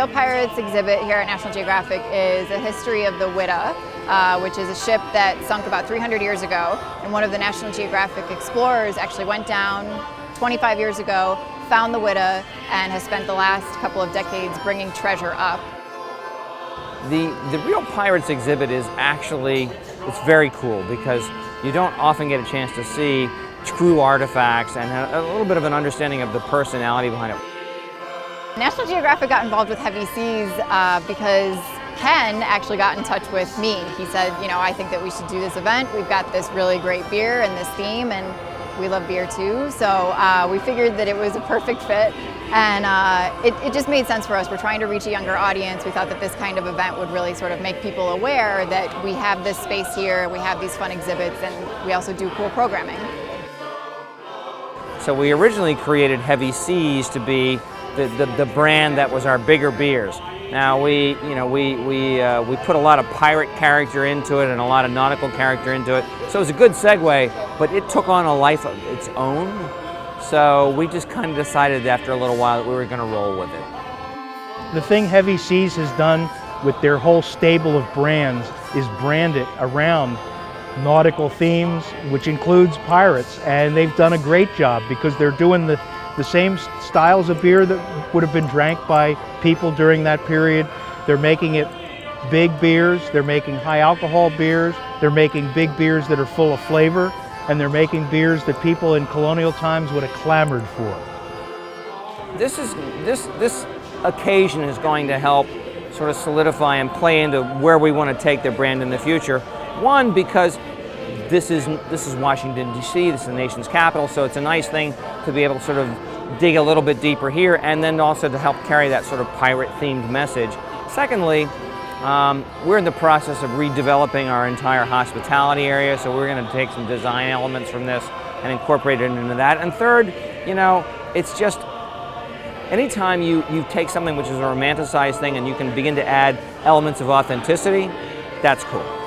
Real Pirates exhibit here at National Geographic is a history of the Whydah, which is a ship that sunk about 300 years ago. And one of the National Geographic explorers actually went down 25 years ago, found the Whydah, and has spent the last couple of decades bringing treasure up. The Real Pirates exhibit is actually, it's very cool because you don't often get a chance to see true artifacts and a little bit of an understanding of the personality behind it. National Geographic got involved with Heavy Seas because Ken actually got in touch with me. He said, you know, I think that we should do this event. We've got this really great beer and this theme, and we love beer too. So we figured that it was a perfect fit, and it just made sense for us. We're trying to reach a younger audience. We thought that this kind of event would really sort of make people aware that we have this space here, we have these fun exhibits, and we also do cool programming. So we originally created Heavy Seas to be the brand that was our bigger beers. Now we put a lot of pirate character into it and a lot of nautical character into it, so it was a good segue. But it took on a life of its own, so we just kind of decided after a little while that we were going to roll with it. The thing Heavy Seas has done with their whole stable of brands is brand it around nautical themes, which includes pirates, and they've done a great job because they're doing the same styles of beer that would have been drank by people during that period. They're making it big beers, they're making high alcohol beers, they're making big beers that are full of flavor, and they're making beers that people in colonial times would have clamored for. This occasion is going to help sort of solidify and play into where we want to take the brand in the future. One, because this is Washington, D.C., this is the nation's capital, so it's a nice thing to be able to sort of dig a little bit deeper here, and then also to help carry that sort of pirate-themed message. Secondly, we're in the process of redeveloping our entire hospitality area, so we're going to take some design elements from this and incorporate it into that. And third, you know, it's just anytime you take something which is a romanticized thing and you can begin to add elements of authenticity, that's cool.